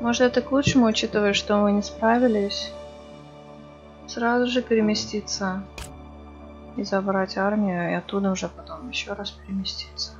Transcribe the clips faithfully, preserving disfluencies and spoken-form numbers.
Может, это к лучшему, учитывая, что мы не справились. Сразу же переместиться и забрать армию, и оттуда уже потом еще раз переместиться.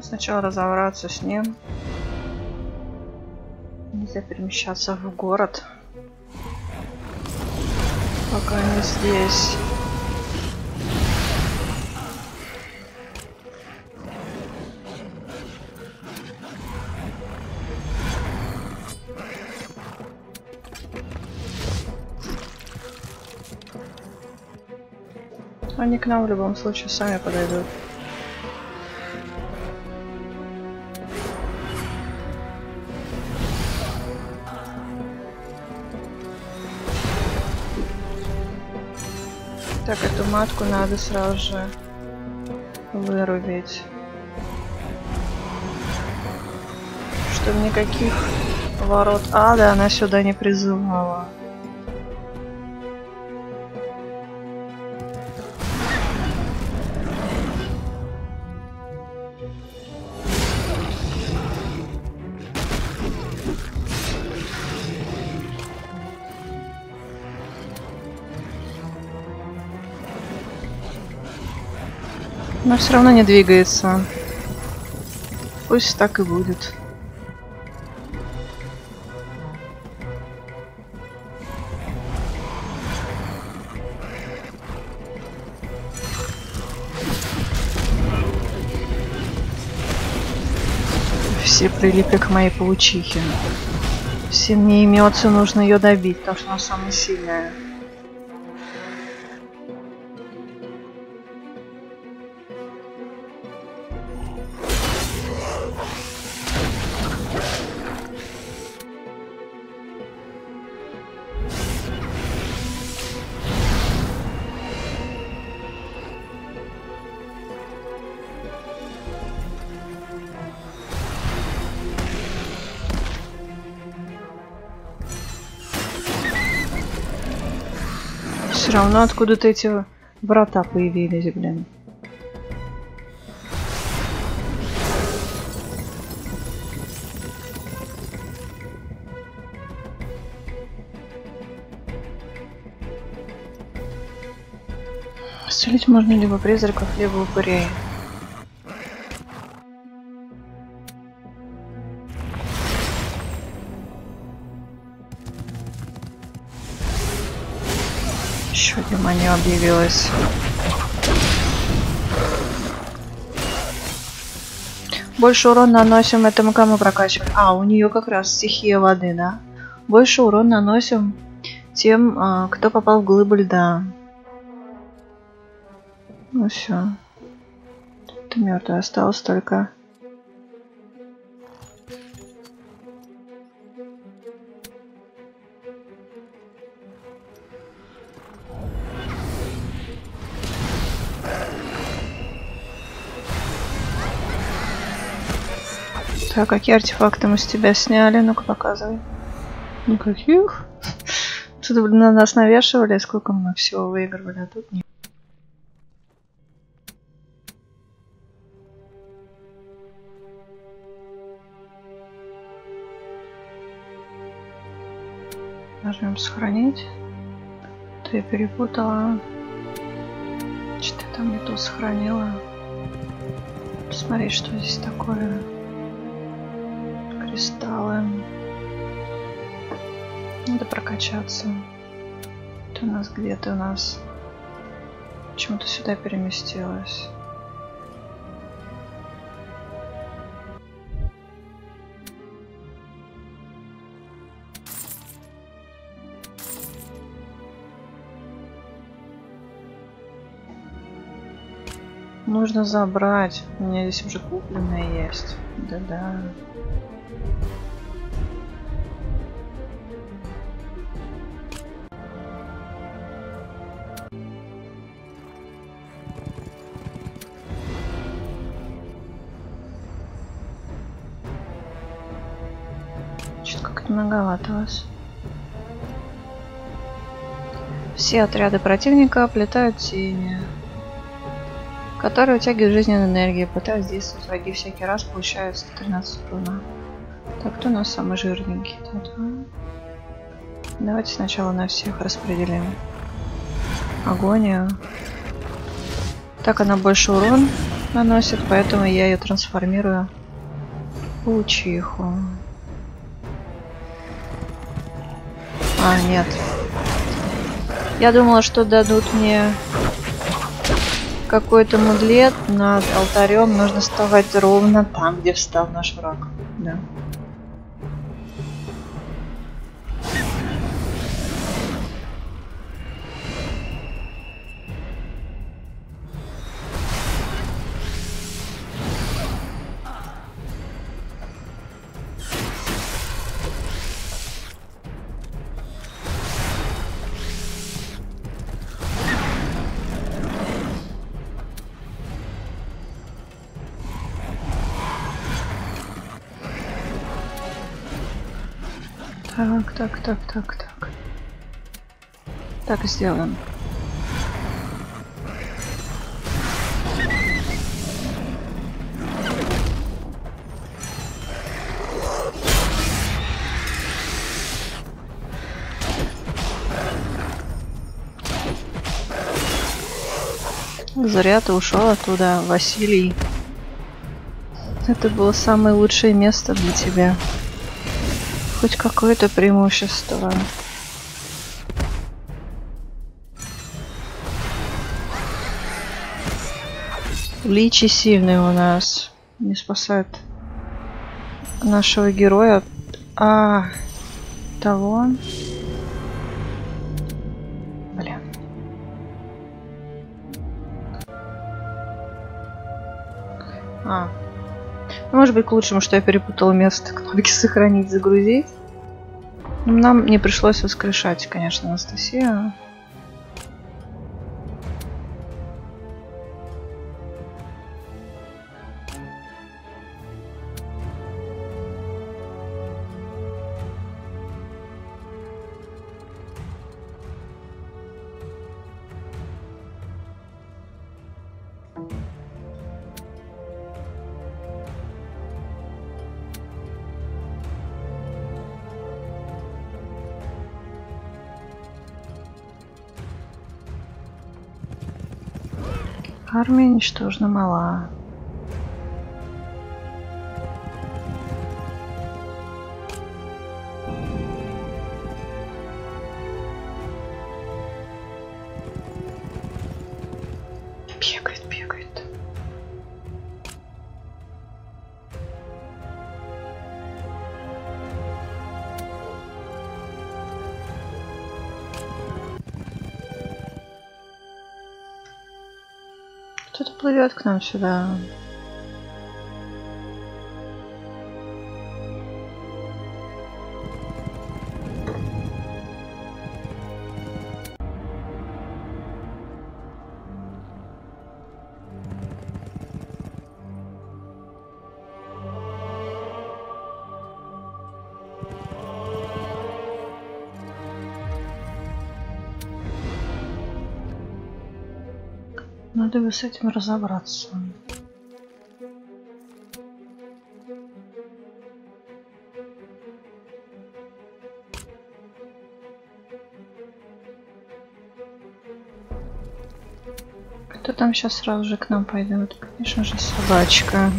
Сначала разобраться с ним. Нельзя перемещаться в город, пока не здесь. Они к нам в любом случае сами подойдут. Так, эту матку надо сразу же вырубить, чтобы никаких ворот ада она сюда не призывала. Но все равно не двигается. Пусть так и будет. Все прилипли к моей паучихе. Всем не имется, нужно ее добить, потому что она самая сильная. Все равно откуда-то эти врата появились, блин. Исцелить можно либо призраков, либо упырей. Демония объявилась. Больше урон наносим этому, кому прокачиваем. А, у нее как раз стихия воды, да? Больше урон наносим тем, кто попал в глыбу льда. Ну все. Ты мертвый, осталось только. Так, какие артефакты мы с тебя сняли? Ну-ка, показывай. Никаких. Что-то, блин, на нас навешивали, сколько мы всего выигрывали, а тут нет. нажмем сохранить. То я перепутала. Что-то там не то сохранила. Посмотреть, что здесь такое. Кристаллы. Надо прокачаться. Это у нас где-то у нас. Почему-то сюда переместилась. Нужно забрать. У меня здесь уже купленное есть. Да-да. Что-то как-то многовато вас. Все отряды противника оплетают тени, которые утягивают жизненную энергию, пытаясь действовать враги всякий раз, получается тринадцать урона. Так, кто у нас самый жирненький? Давайте сначала на всех распределим агонию. Так, она больше урон наносит, поэтому я ее трансформирую в паучиху. А, нет. Я думала, что дадут мне какой-то мудлет над алтарем. Нужно вставать ровно там, где встал наш враг. Да. Так, так, так, так, так. Так сделаем. Зря ты ушел оттуда, Василий. Это было самое лучшее место для тебя. Хоть какое-то преимущество. Личи сильные у нас. Не спасают нашего героя. А того. Блин. А. Может быть, к лучшему, что я перепутала место кнопки «Сохранить», «Загрузить». Но нам не пришлось воскрешать, конечно, Анастасию. Армия ничтожно мала. Бегает, бегает. Кто-то плывет к нам сюда. Надо бы с этим разобраться. Кто там сейчас сразу же к нам пойдет? Конечно же, собачка.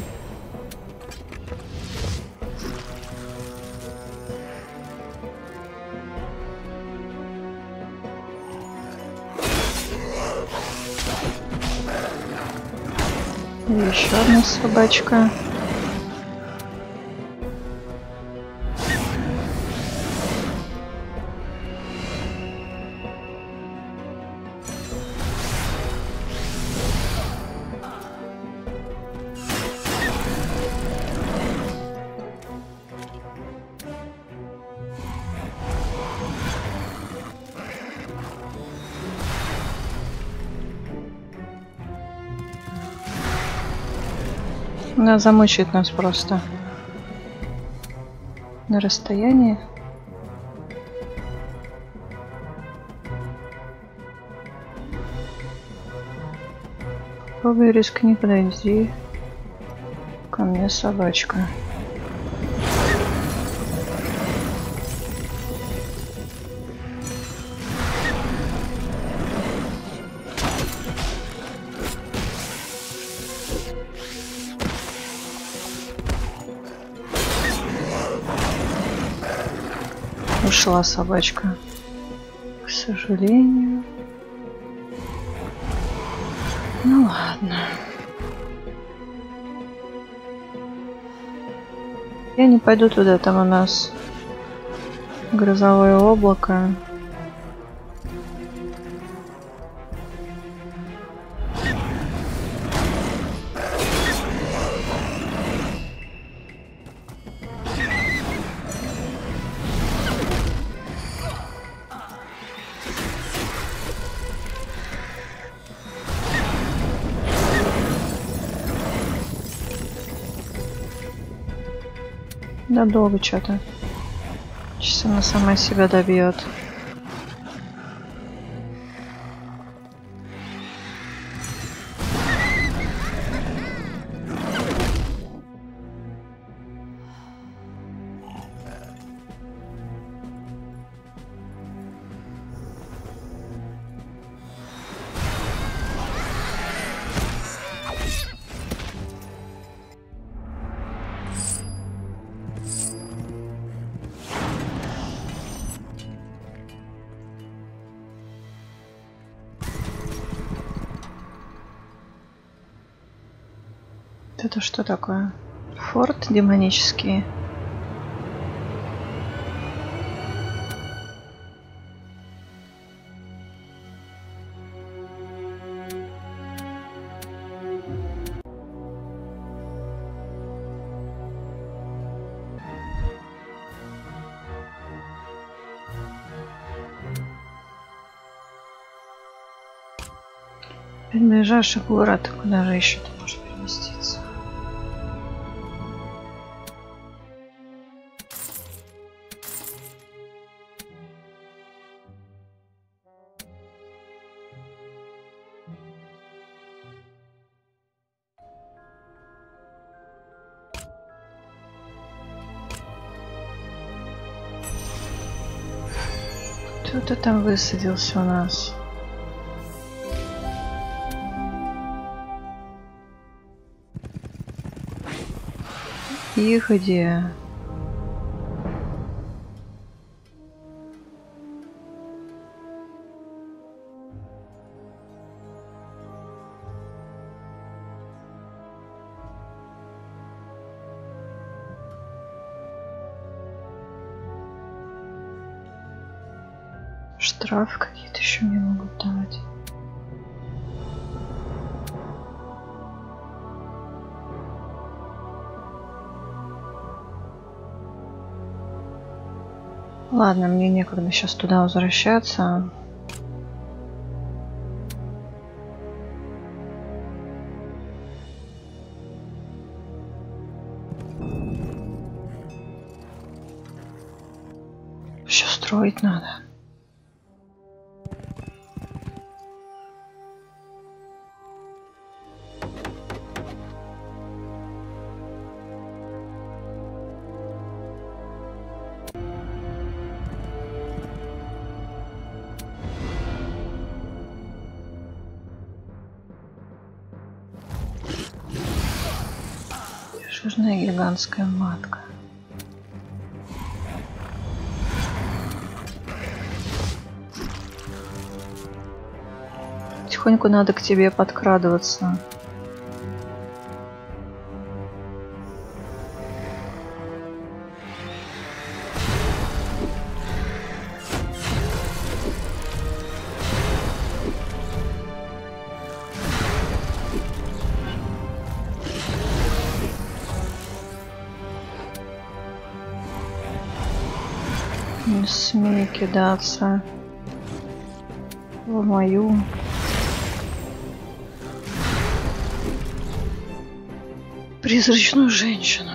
И еще одна собачка. Она замучает нас просто на расстоянии. Попробуй рискни, подойди ко мне, собачка. Ушла собачка, к сожалению. Ну ладно. Я не пойду туда, там у нас грозовое облако. Да долго что-то. Сейчас она сама себя добьет. Это что такое? Форт демонический. Ближайший город, куда же еще ты можешь переместиться? Кто-то там высадился у нас. И где? Штраф какие-то еще мне могут давать. Ладно, мне некогда сейчас туда возвращаться. Еще строить надо. обширная гигантская матка. Потихоньку надо к тебе подкрадываться. Не смей кидаться в мою. Призрачную женщину.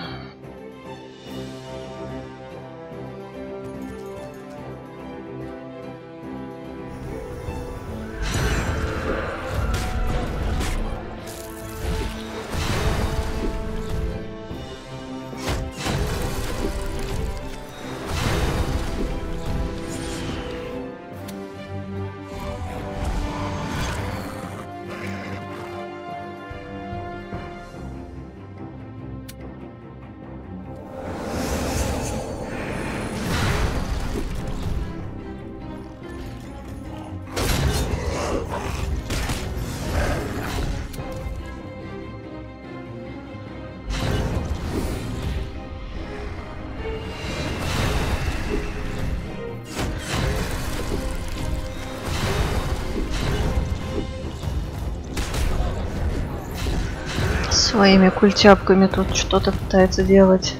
Своими культяпками тут что-то пытается делать.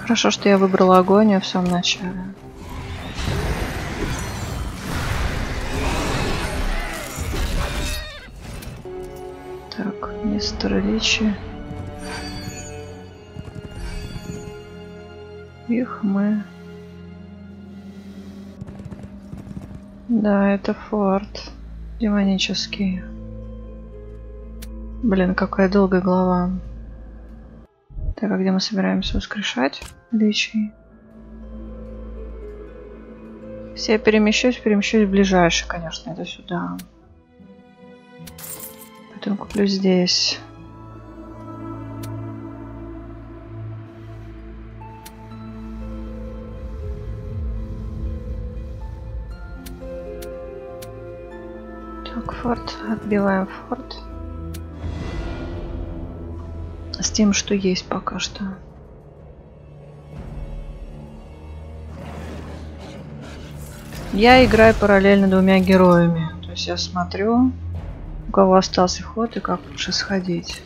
Хорошо, что я выбрала агонию в самом начале. Так, мистер Ричи. Их мы... Да, это форт демонический. Блин, какая долгая глава. Так, а где мы собираемся воскрешать личий? Если я перемещусь, перемещусь в ближайший, конечно, это сюда. Потом куплю здесь. Форт. Отбиваем форт. С тем, что есть пока что. Я играю параллельно двумя героями. То есть я смотрю, у кого остался ход и как лучше сходить.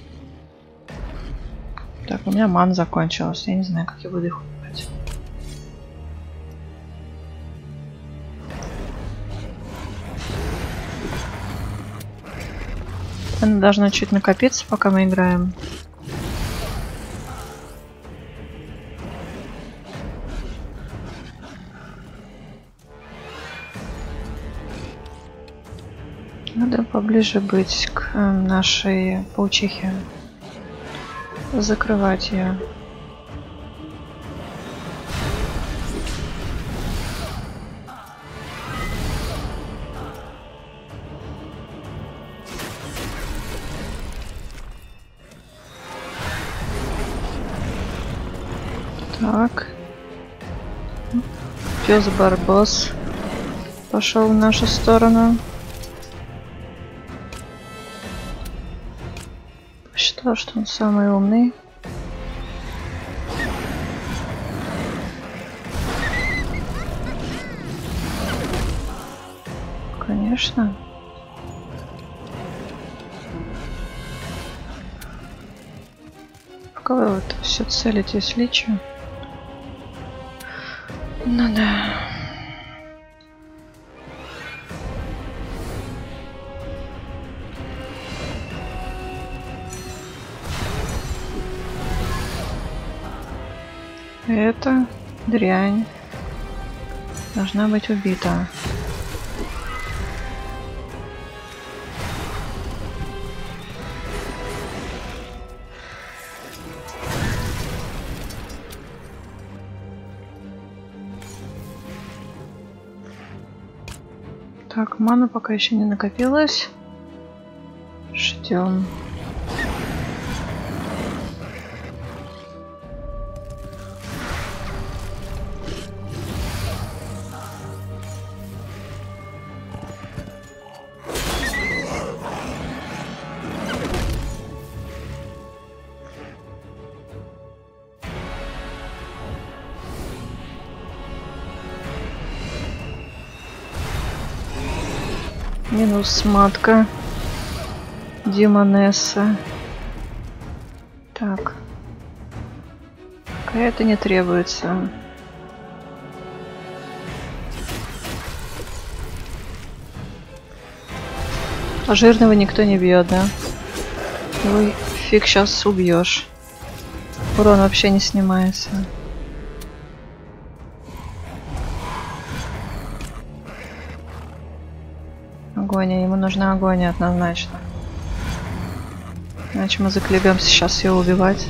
Так, у меня мана закончилась. Я не знаю, как я буду их убивать. Она должна чуть накопиться, пока мы играем. Надо поближе быть к нашей паучихе. Закрывать ее. Так, пес Барбос пошел в нашу сторону. Посчитал, что он самый умный. Конечно. Пока вы вот все целитесь личью. Ну да. Эта дрянь должна быть убита. Так, мана пока еще не накопилась. Ждем. Минус матка Димонесса. Так. Пока это не требуется. А жирного никто не бьет, да? Ой, фиг сейчас убьешь. Урон вообще не снимается. Ему нужна огонь однозначно. Иначе мы заклебем сейчас ее убивать.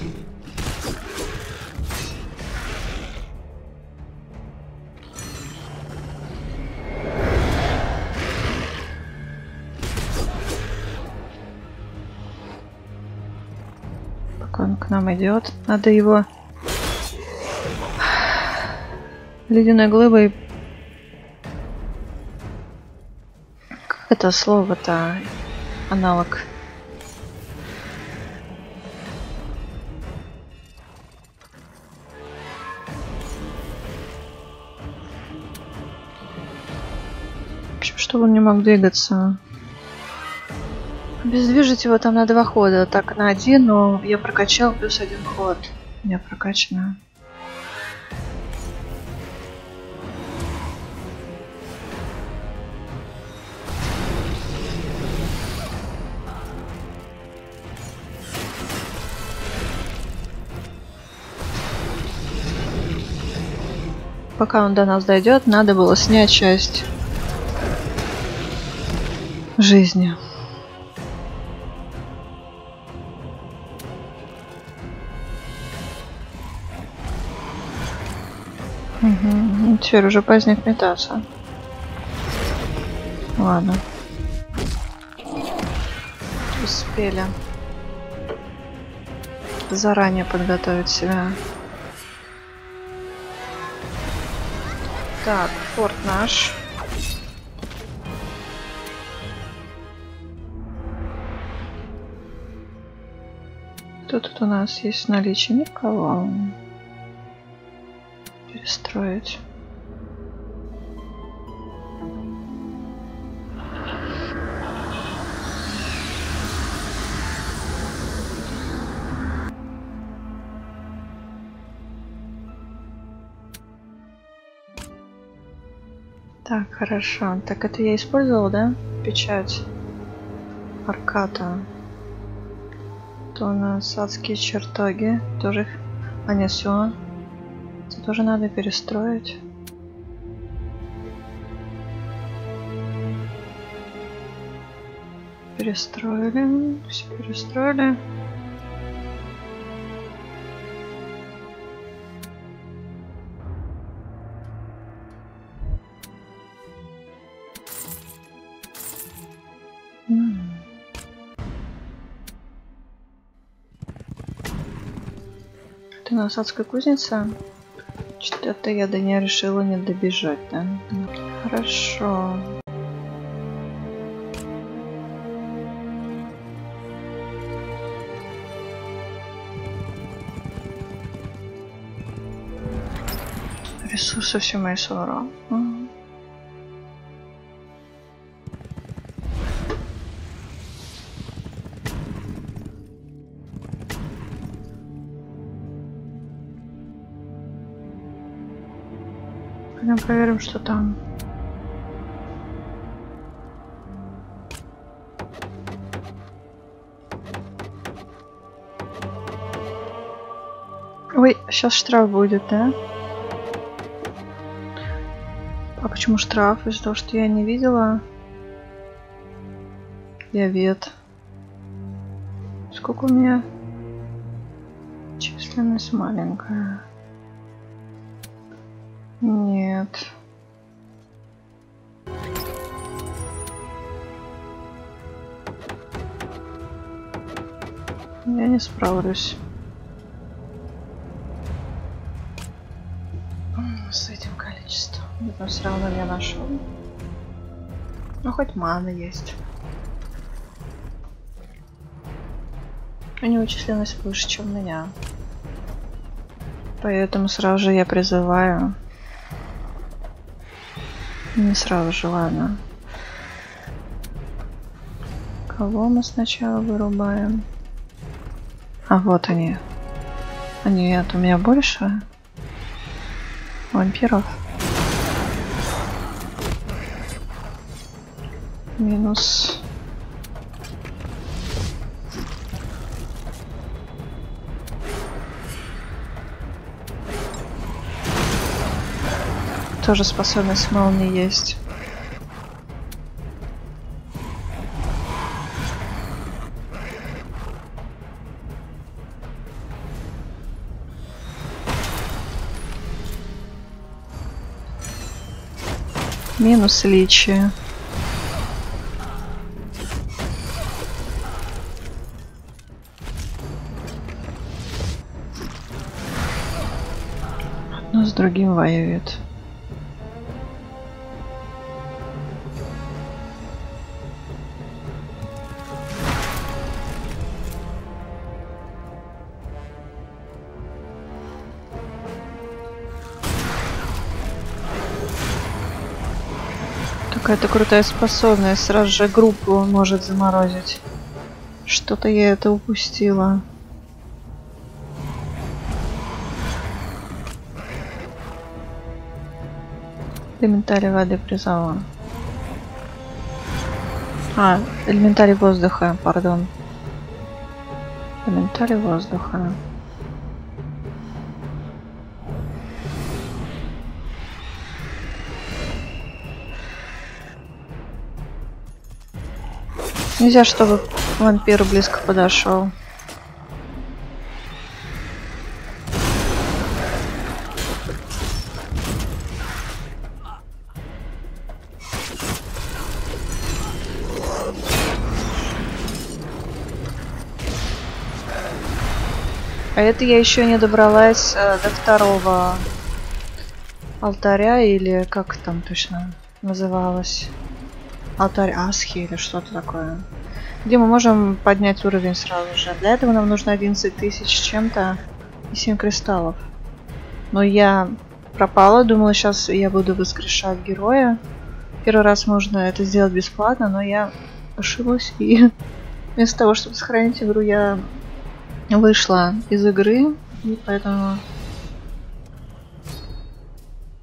Пока он к нам идет, надо его ледяной глыбой. Это слово-то аналог. Чтобы он не мог двигаться. Обездвижить его там на два хода. Так, на один, но я прокачал плюс один ход. У меня прокачано. Пока он до нас дойдет, надо было снять часть жизни. Угу. Теперь уже поздняк метаться. Ладно. Успели заранее подготовить себя. Так, форт наш. Кто тут у нас есть в наличии? Никого. Перестроить. Так, хорошо. Так, это я использовала, да? Печать Арката. То у нас адские чертоги. Тоже их... А, нет, все. Это тоже надо перестроить. Перестроили. Все перестроили. У нас адская кузница. Что-то я до нее решила не добежать, да? Хорошо. Ресурсы все мои сорок. Проверим, что там. Ой, сейчас штраф будет, да? А почему штраф? Из-за того, что я не видела. Я вет. Сколько у меня? Численность маленькая. Нет. Я не справлюсь с этим количеством. Но все равно я нашел. Ну хоть мана есть. У него численность выше, чем у меня. Поэтому сразу же я призываю. Не сразу же, ладно. Кого мы сначала вырубаем? А вот они. А нет, у меня больше вампиров. Минус. Тоже способность молнии есть. Минус личие. Одно с другим воюет. Какая-то крутая способность, сразу же группу может заморозить. Что-то я это упустила. Элементарий воды призова. А, элементарий воздуха, пардон. Элементарий воздуха. Нельзя, чтобы вампир близко подошел. А это я еще не добралась э, до второго алтаря, или как там точно называлось? Алтарь Асхи или что-то такое. Где мы можем поднять уровень сразу же. Для этого нам нужно одиннадцать тысяч чем-то и семь кристаллов. Но я пропала. Думала, сейчас я буду воскрешать героя. Первый раз можно это сделать бесплатно, но я ошиблась. И вместо того, чтобы сохранить игру, я вышла из игры. И поэтому...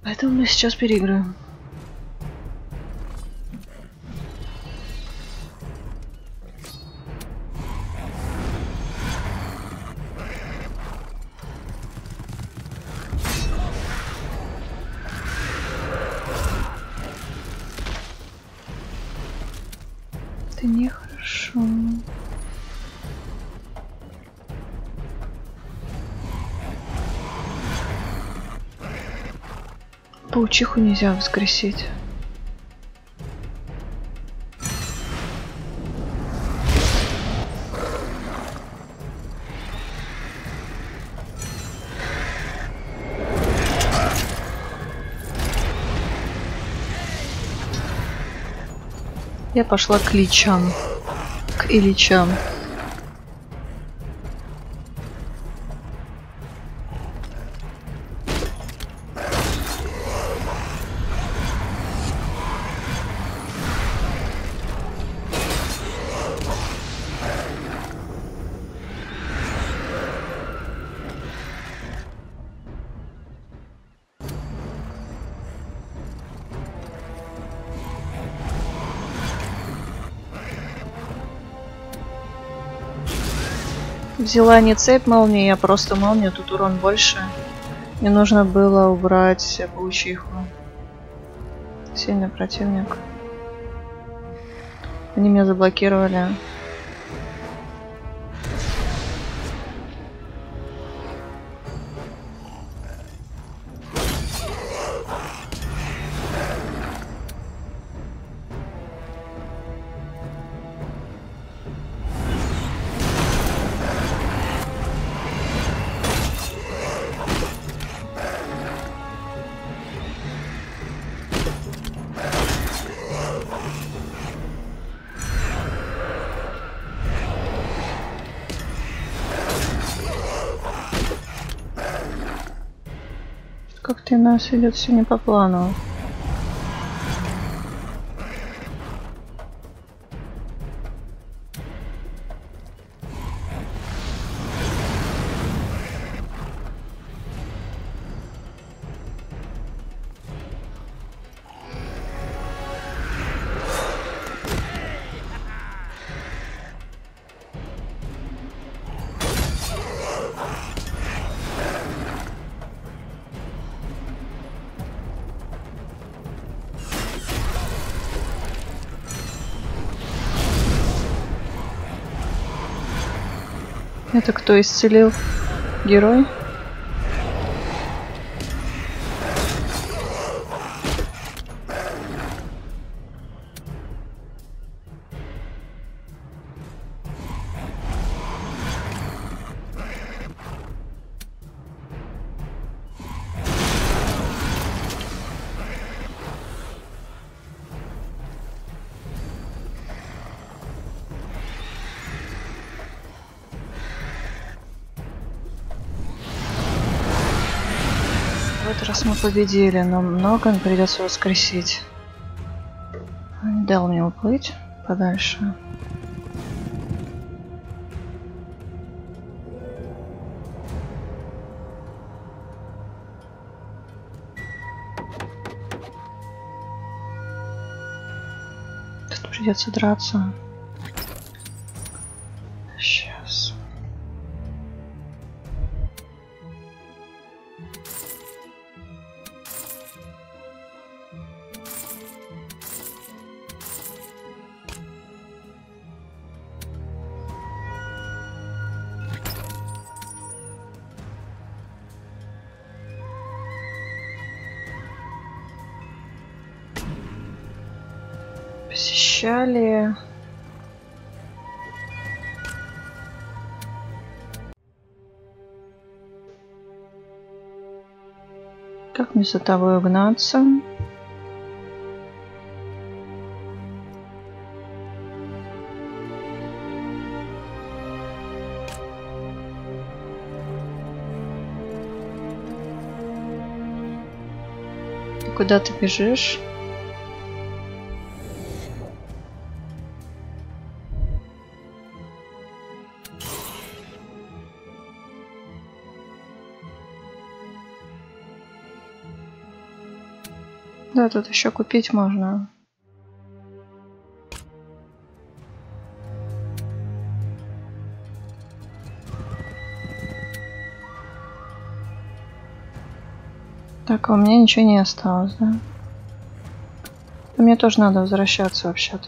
Поэтому мы сейчас переиграем. Нехорошо. Паучиху нельзя воскресить. Я пошла к личам, к Ильичам. Взяла не цепь молнии, а просто молнию, тут урон больше. Мне нужно было убрать паучиху. Сильный противник. Они меня заблокировали. Ты у нас идет все не по плану. Это кто исцелил? Герой? Раз мы победили, но много придется воскресить. Он не дал мне уплыть подальше. Тут придется драться. Посещали. Как мне за тобой угнаться? Ты куда ты бежишь? Да, тут еще купить можно. Так, а у меня ничего не осталось, да? Мне тоже надо возвращаться вообще-то.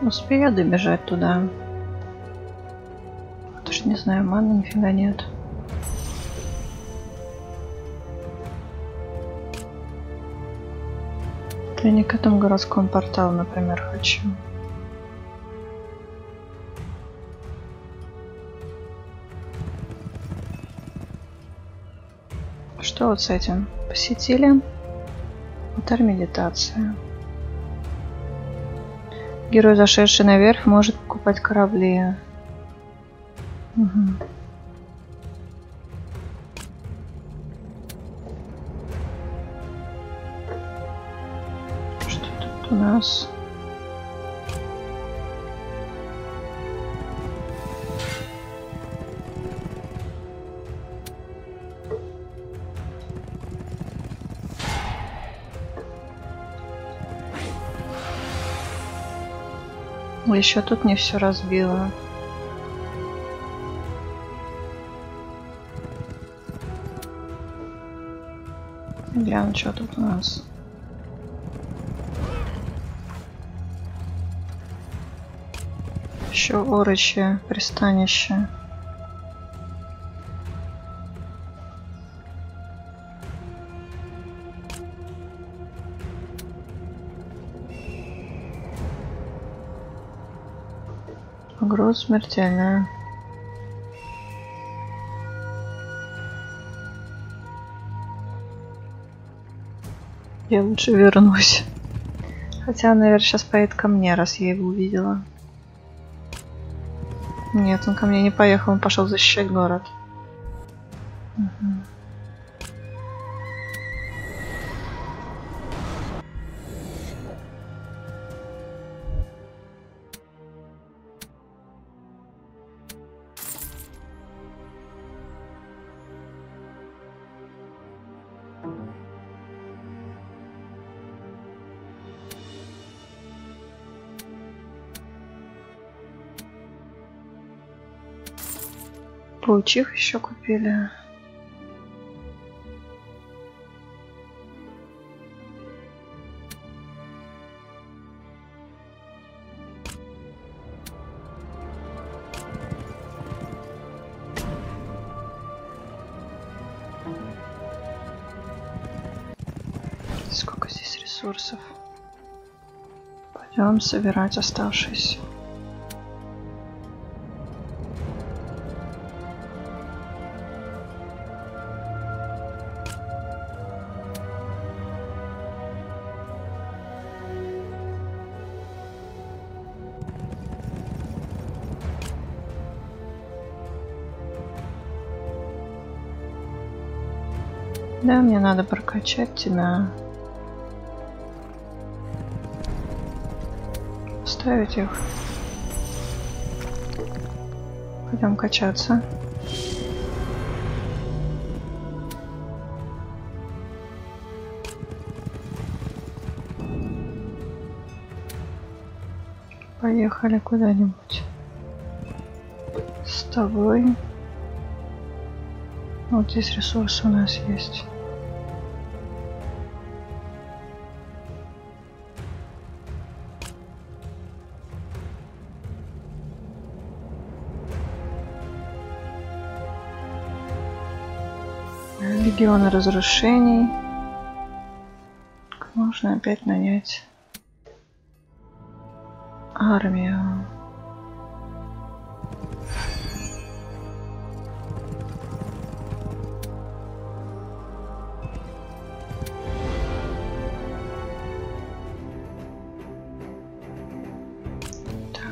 Успею добежать туда. Даже не знаю, маны нифига нет. Я не к этому городскому порталу, например, хочу. Что вот с этим? Посетили. Алтарь медитации. Герой, зашедший наверх, может покупать корабли. Угу. Что тут у нас? Еще тут не все разбило. Гляну, что тут у нас. Орочье, Орочье, пристанище. Угроза смертельная. Я лучше вернусь. Хотя она, наверное, сейчас поедет ко мне, раз я его увидела. Нет, он ко мне не поехал, он пошел защищать город. Угу. Паучих еще купили. Сколько здесь ресурсов? Пойдем собирать оставшиеся. Да, мне надо прокачать тебя. Ставить их. Пойдем качаться. Поехали куда-нибудь. С тобой. Вот здесь ресурсы у нас есть. Легионы разрушений. Можно опять нанять армию.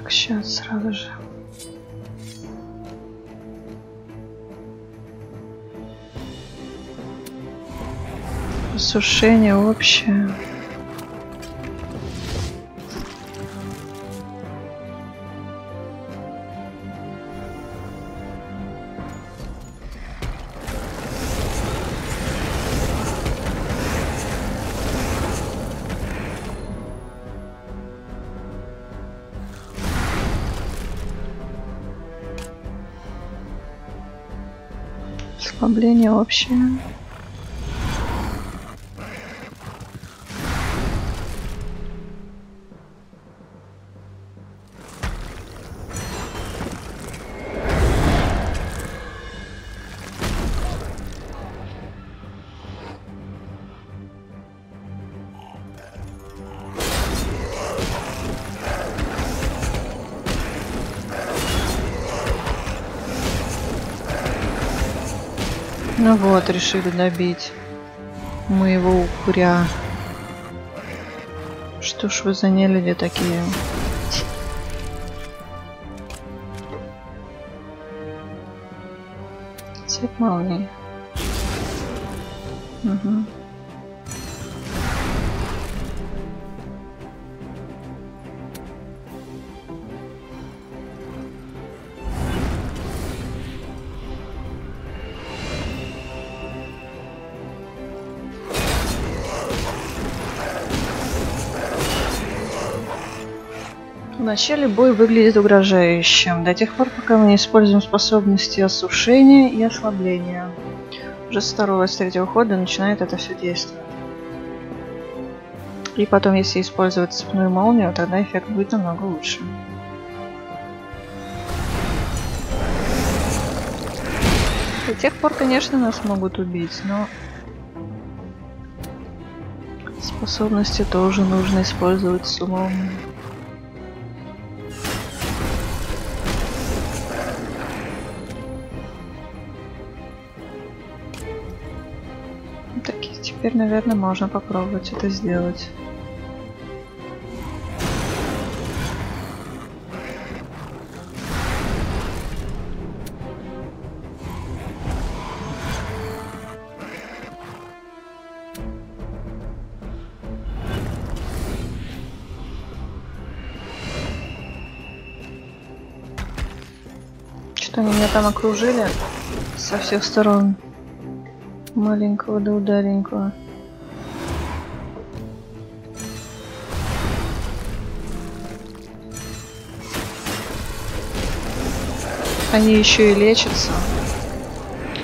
Сейчас сразу же. Осушение общее. Ослабление общее. Ну вот, решили добить моего упыря. Что ж вы за нелюди такие? Цвет молнии. Угу. Вначале бой выглядит угрожающим, до тех пор, пока мы не используем способности осушения и ослабления. Уже с второго и с третьего хода начинает это все действовать. И потом, если использовать цепную молнию, тогда эффект будет намного лучше. До тех пор, конечно, нас могут убить, но способности тоже нужно использовать с умом. Так, и теперь, наверное, можно попробовать это сделать. Они меня там окружили со всех сторон, маленького да удаленького. Они еще и лечатся,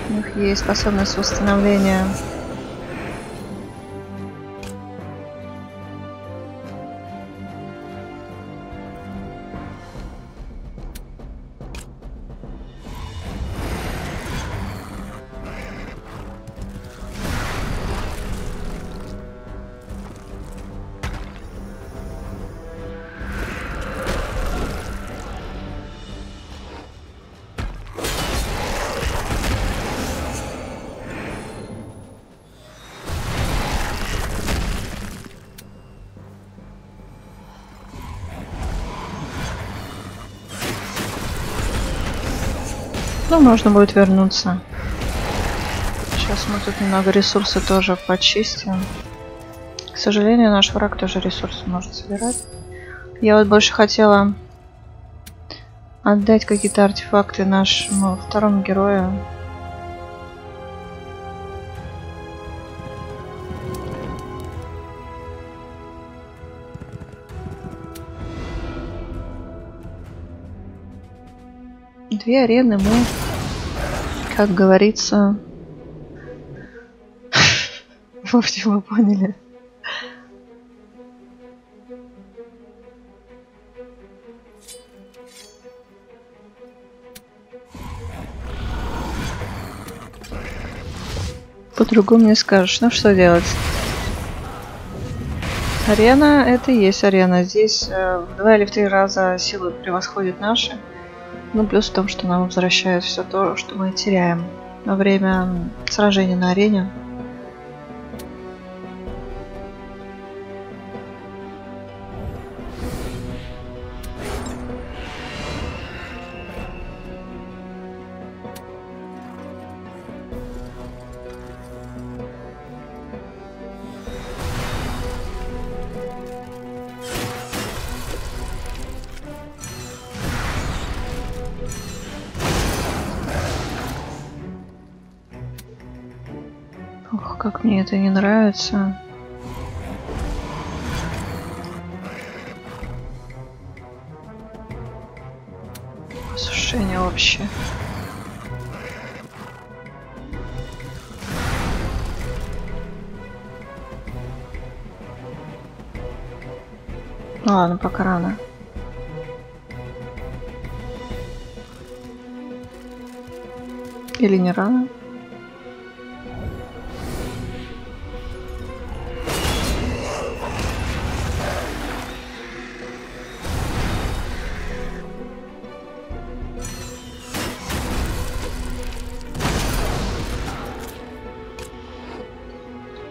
у них есть способность восстановления. Ну, можно будет вернуться. Сейчас мы тут немного ресурсы тоже почистим. К сожалению, наш враг тоже ресурсы может собирать. Я вот больше хотела отдать какие-то артефакты нашему второму герою. Две арены мы, как говорится, в общем, вы поняли. По-другому не скажешь. Ну что делать? Арена — это и есть арена. Здесь э, в два или в три раза силы превосходят наши. Ну, плюс в том, что нам возвращают все то, что мы теряем во время сражения на арене. Как мне это не нравится. Осушение вообще. Ну ладно, пока рано. Или не рано?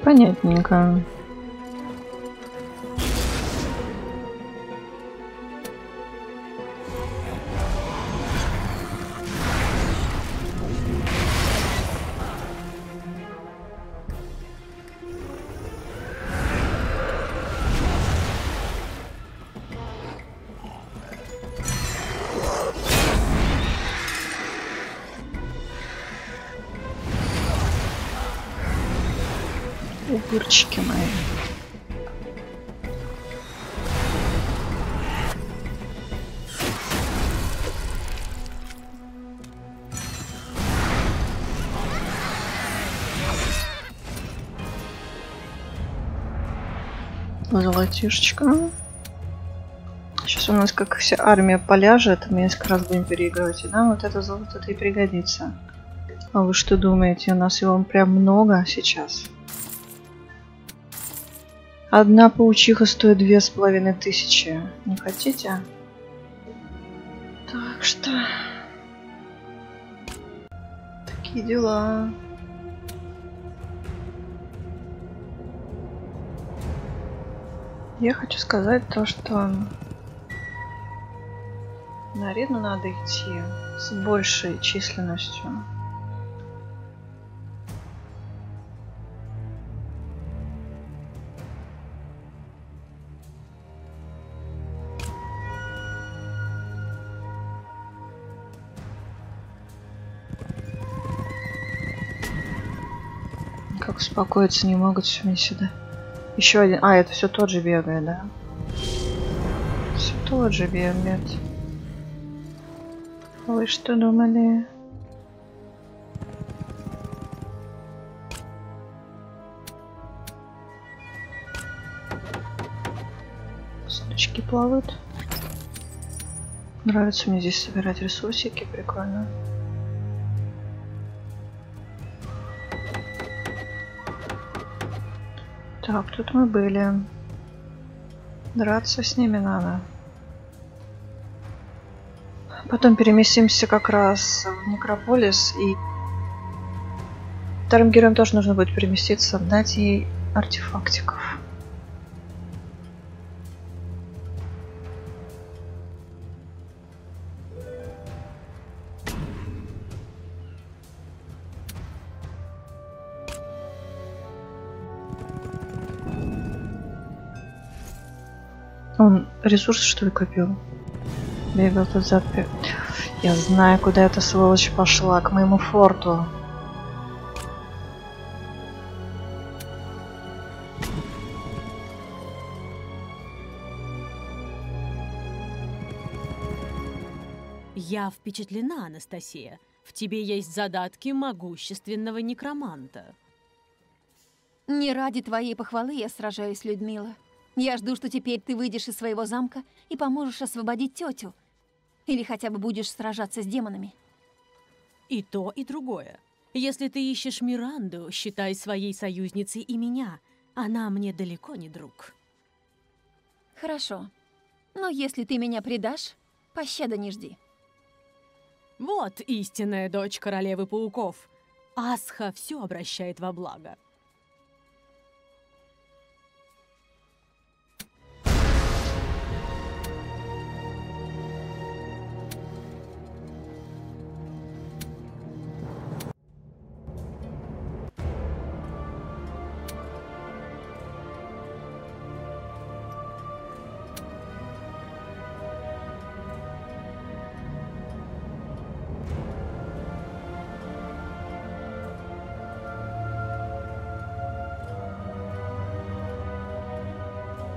Понятненько. Огурчики мои. Золотишечко. Сейчас у нас, как вся армия поляжет, мы несколько раз будем переигрывать. И нам вот это золото-то и пригодится. А вы что думаете, у нас его прям много сейчас? Одна паучиха стоит две с половиной тысячи. Не хотите? Так что... Такие дела. Я хочу сказать то, что... На арену надо идти с большей численностью. Как успокоиться не могут все мне сюда. Еще один. А, это все тот же бегает, да? Все тот же бегает. Вы что думали? Сундучки плавают. Нравится мне здесь собирать ресурсики, прикольно. Так, тут мы были. Драться с ними надо. Потом переместимся как раз в Некрополис, и вторым героям тоже нужно будет переместиться, отдать ей артефактиков. Он ресурсы, что ли, копил? Бегал тут за... Я знаю, куда эта сволочь пошла. К моему форту. Я впечатлена, Анастасия. В тебе есть задатки могущественного некроманта. Не ради твоей похвалы я сражаюсь, Людмила. Я жду, что теперь ты выйдешь из своего замка и поможешь освободить тетю. Или хотя бы будешь сражаться с демонами. И то, и другое. Если ты ищешь Миранду, считай своей союзницей и меня. Она мне далеко не друг. Хорошо. Но если ты меня предашь, пощады не жди. Вот истинная дочь королевы пауков. Асха все обращает во благо.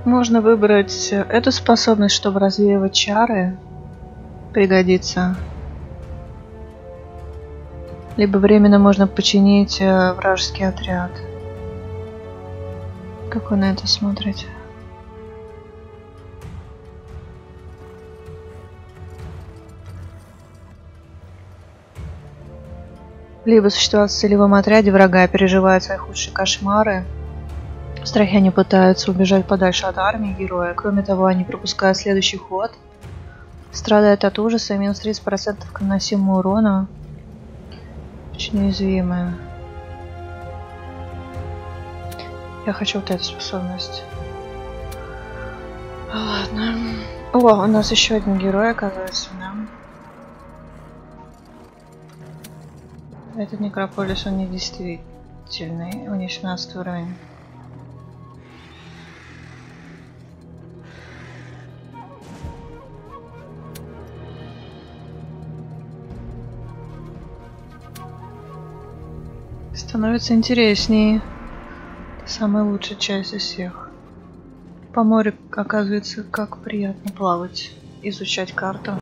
Можно выбрать эту способность, чтобы развеивать чары, пригодится. Либо временно можно починить вражеский отряд. Как вы на это смотрите? Либо существовать в целевом отряде врага, переживает свои худшие кошмары. Страхи они пытаются убежать подальше от армии героя. Кроме того, они пропускают следующий ход. Страдают от ужаса. Минус тридцать процентов к наносимому урону. Очень уязвимые. Я хочу вот эту способность. Ладно. О, у нас еще один герой, оказывается, да. Этот Некрополис, он не действительный. У него семнадцатый уровень. Становится интереснее. Это самая лучшая часть из всех. По морю, оказывается, как приятно плавать, изучать карту.